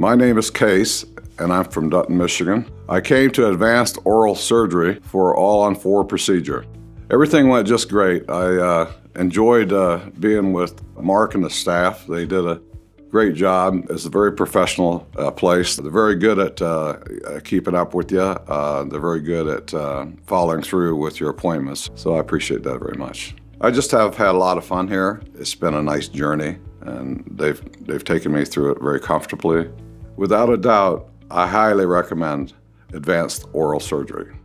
My name is Case, and I'm from Dutton, Michigan. I came to Advanced Oral Surgery for all-on-four procedure. Everything went just great. I enjoyed being with Mark and the staff. They did a great job. It's a very professional place. They're very good at keeping up with you. They're very good at following through with your appointments. So I appreciate that very much. I just have had a lot of fun here. It's been a nice journey, and they've taken me through it very comfortably. Without a doubt, I highly recommend Advanced Oral Surgery.